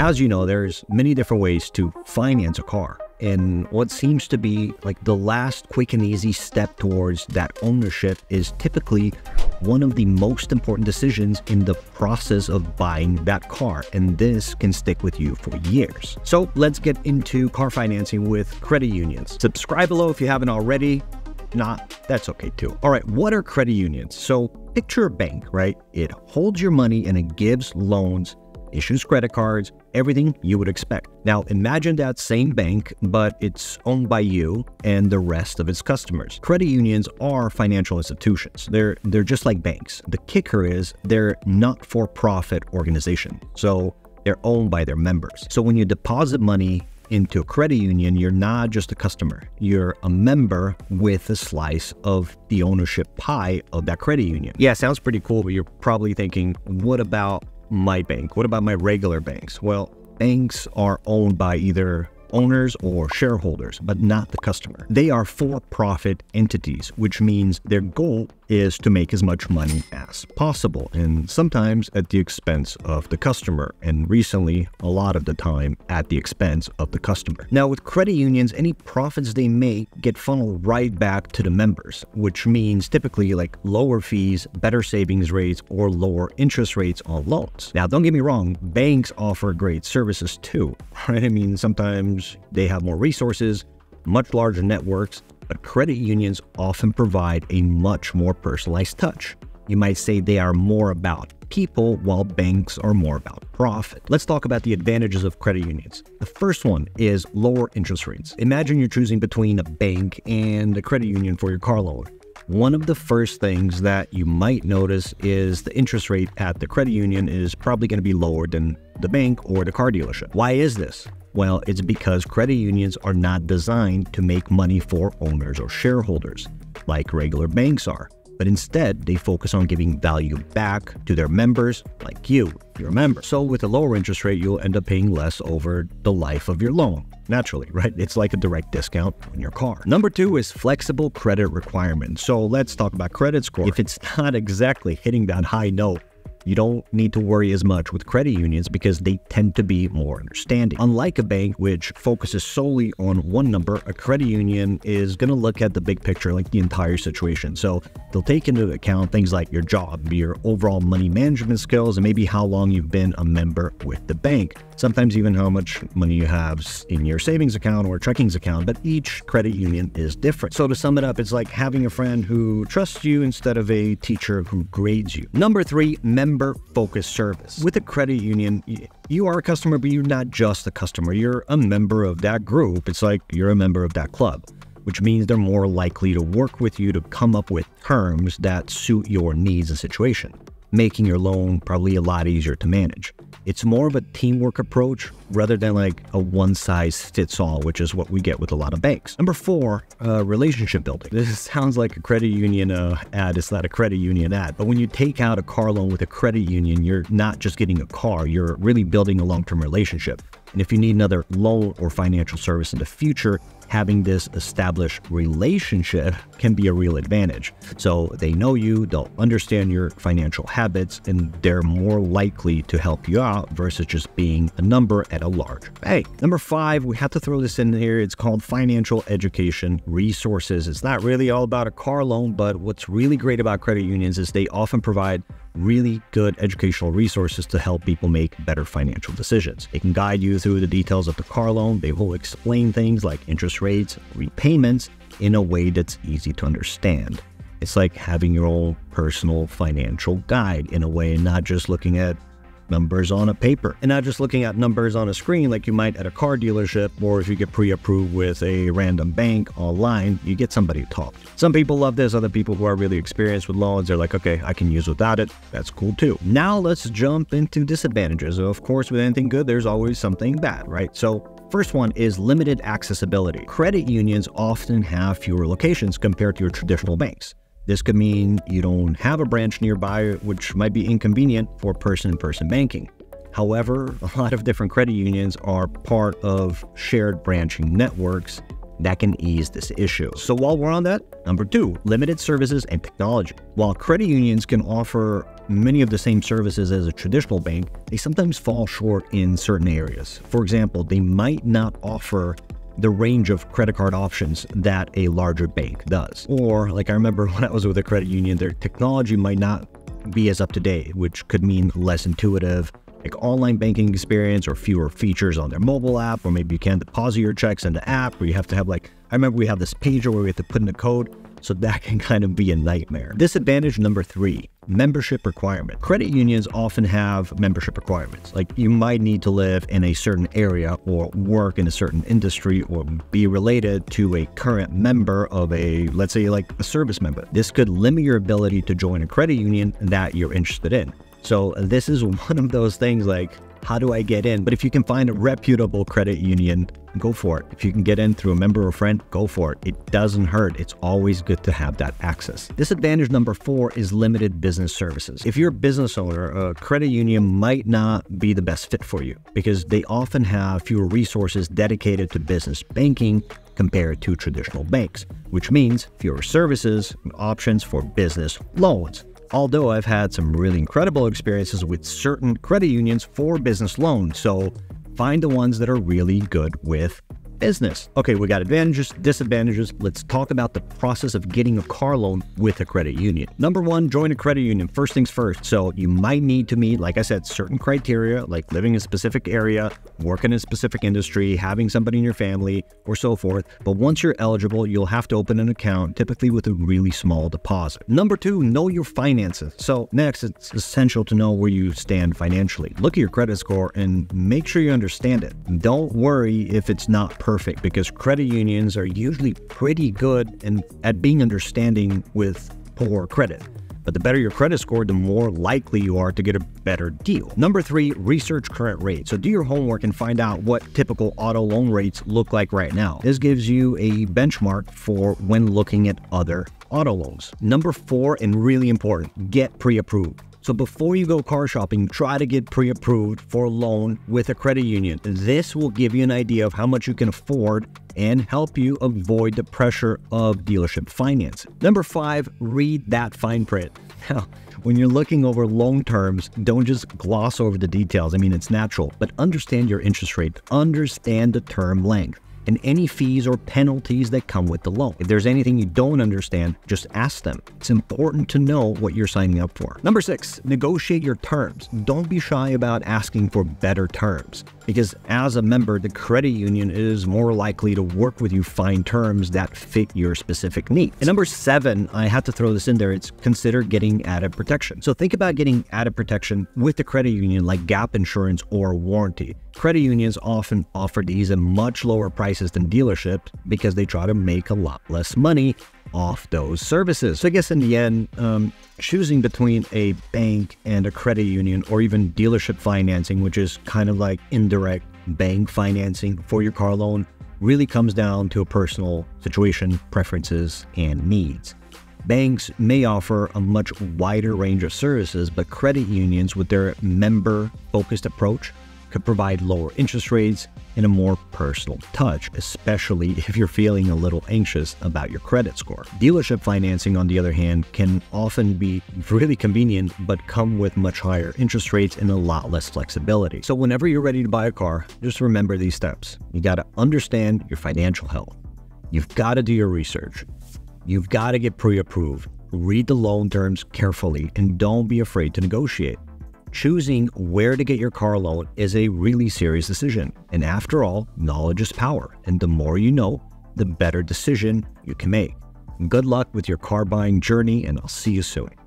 As you know, there's many different ways to finance a car, and what seems to be like the last quick and easy step towards that ownership is typically one of the most important decisions in the process of buying that car, and this can stick with you for years. So let's get into car financing with credit unions. Subscribe below if you haven't already. If not, that's okay too. All right, what are credit unions? So picture a bank, right? It holds your money and it gives loans, issues credit cards, everything you would expect. Now imagine that same bank, but it's owned by you and the rest of its customers. Credit unions are financial institutions. They're just like banks. The kicker is they're not-for-profit organization, so they're owned by their members. So when you deposit money into a credit union, you're not just a customer, you're a member with a slice of the ownership pie of that credit union. Yeah, sounds pretty cool, but you're probably thinking, what about my bank? What about my regular banks? Well, banks are owned by either owners or shareholders, but not the customer. They are for-profit entities, which means their goal is to make as much money as possible, and sometimes at the expense of the customer, and recently, a lot of the time, at the expense of the customer. Now, with credit unions, any profits they make get funneled right back to the members, which means typically like lower fees, better savings rates, or lower interest rates on loans. Now, don't get me wrong, banks offer great services too, right? I mean, sometimes they have more resources, much larger networks, but credit unions often provide a much more personalized touch. You might say they are more about people while banks are more about profit. Let's talk about the advantages of credit unions. The first one is lower interest rates. Imagine you're choosing between a bank and a credit union for your car loan. One of the first things that you might notice is the interest rate at the credit union is probably going to be lower than the bank or the car dealership. Why is this? Well, it's because credit unions are not designed to make money for owners or shareholders, like regular banks are, but instead they focus on giving value back to their members, like you, you're a member. So with a lower interest rate, you'll end up paying less over the life of your loan. Naturally, right? It's like a direct discount on your car. Number two is flexible credit requirements. So let's talk about credit score. If it's not exactly hitting that high note, you don't need to worry as much with credit unions because they tend to be more understanding. Unlike a bank, which focuses solely on one number, a credit union is going to look at the big picture, like the entire situation. So they'll take into account things like your job, your overall money management skills, and maybe how long you've been a member with the bank. Sometimes even how much money you have in your savings account or checkings account, but each credit union is different. So to sum it up, it's like having a friend who trusts you instead of a teacher who grades you. Number three, member-focused service. With a credit union, you are a customer, but you're not just a customer. You're a member of that group. It's like you're a member of that club, which means they're more likely to work with you to come up with terms that suit your needs and situation, making your loan probably a lot easier to manage. It's more of a teamwork approach rather than like a one-size-fits-all, which is what we get with a lot of banks. Number four, relationship building. This sounds like a credit union ad. It's not a credit union ad, but when you take out a car loan with a credit union, you're not just getting a car, you're really building a long-term relationship. And if you need another loan or financial service in the future, having this established relationship can be a real advantage. So they know you, they'll understand your financial habits, and they're more likely to help you out versus just being a number at a large bank. Number five, we have to throw this in here. It's called financial education resources. It's not really all about a car loan, but what's really great about credit unions is they often provide really good educational resources to help people make better financial decisions. They can guide you through the details of the car loan. They will explain things like interest rates, repayments in a way that's easy to understand. It's like having your own personal financial guide in a way, and not just looking at numbers on a paper and not just looking at numbers on a screen like you might at a car dealership, or if you get pre-approved with a random bank online, you get somebody to talk. Some people love this, other people who are really experienced with loans, they're like, okay, I can use without it. That's cool too. Now let's jump into disadvantages. Of course, with anything good, there's always something bad, right? So first one is limited accessibility. Credit unions often have fewer locations compared to your traditional banks. This could mean you don't have a branch nearby, which might be inconvenient for person-to-person banking. However, a lot of different credit unions are part of shared branching networks, that can ease this issue. So while we're on that, number 2, limited services and technology. While credit unions can offer many of the same services as a traditional bank, they sometimes fall short in certain areas. For example, they might not offer the range of credit card options that a larger bank does. Or, like I remember when I was with a credit union, their technology might not be as up to date, which could mean less intuitive, like online banking experience or fewer features on their mobile app, or maybe you can't deposit your checks in the app, or you have to have like, I remember we have this pager where we have to put in a code, so that can kind of be a nightmare. Disadvantage number 3, membership requirement. Credit unions often have membership requirements. Like you might need to live in a certain area or work in a certain industry or be related to a current member of a, let's say like a service member. This could limit your ability to join a credit union that you're interested in. So this is one of those things like, how do I get in? But if you can find a reputable credit union, go for it. If you can get in through a member or friend, go for it. It doesn't hurt. It's always good to have that access. Disadvantage number 4 is limited business services. If you're a business owner, a credit union might not be the best fit for you because they often have fewer resources dedicated to business banking compared to traditional banks, which means fewer services and options for business loans. Although I've had some really incredible experiences with certain credit unions for business loans, so find the ones that are really good with business. Okay, we got advantages, disadvantages. Let's talk about the process of getting a car loan with a credit union. Number 1, join a credit union. First things first. So you might need to meet, like I said, certain criteria, like living in a specific area, working in a specific industry, having somebody in your family, or so forth. But once you're eligible, you'll have to open an account, typically with a really small deposit. Number 2, know your finances. So next, it's essential to know where you stand financially. Look at your credit score and make sure you understand it. Don't worry if it's not perfect, because credit unions are usually pretty good at being understanding with poor credit. But the better your credit score, the more likely you are to get a better deal. Number 3, research current rates. So do your homework and find out what typical auto loan rates look like right now. This gives you a benchmark for when looking at other auto loans. Number 4, and really important, get pre-approved. So before you go car shopping, try to get pre-approved for a loan with a credit union. This will give you an idea of how much you can afford and help you avoid the pressure of dealership finance. Number 5, read that fine print. Now, when you're looking over loan terms, don't just gloss over the details. I mean, it's natural, but understand your interest rate, understand the term length, and any fees or penalties that come with the loan. If there's anything you don't understand, just ask them. It's important to know what you're signing up for. Number 6, negotiate your terms. Don't be shy about asking for better terms, because as a member, the credit union is more likely to work with you, find terms that fit your specific needs. And number 7, I had to throw this in there, it's consider getting added protection. So think about getting added protection with the credit union, like gap insurance or warranty. Credit unions often offer these at much lower prices than dealerships because they try to make a lot less money off those services. So I guess in the end, choosing between a bank and a credit union, or even dealership financing, which is kind of like indirect bank financing for your car loan, really comes down to a personal situation, preferences, and needs. Banks may offer a much wider range of services, but credit unions, with their member-focused approach, could provide lower interest rates and a more personal touch, especially if you're feeling a little anxious about your credit score. Dealership financing, on the other hand, can often be really convenient, but come with much higher interest rates and a lot less flexibility. So whenever you're ready to buy a car, just remember these steps. You got to understand your financial health. You've got to do your research. You've got to get pre-approved. Read the loan terms carefully, and don't be afraid to negotiate. Choosing where to get your car loan is a really serious decision. And after all, knowledge is power. And the more you know, the better decision you can make. Good luck with your car buying journey, and I'll see you soon.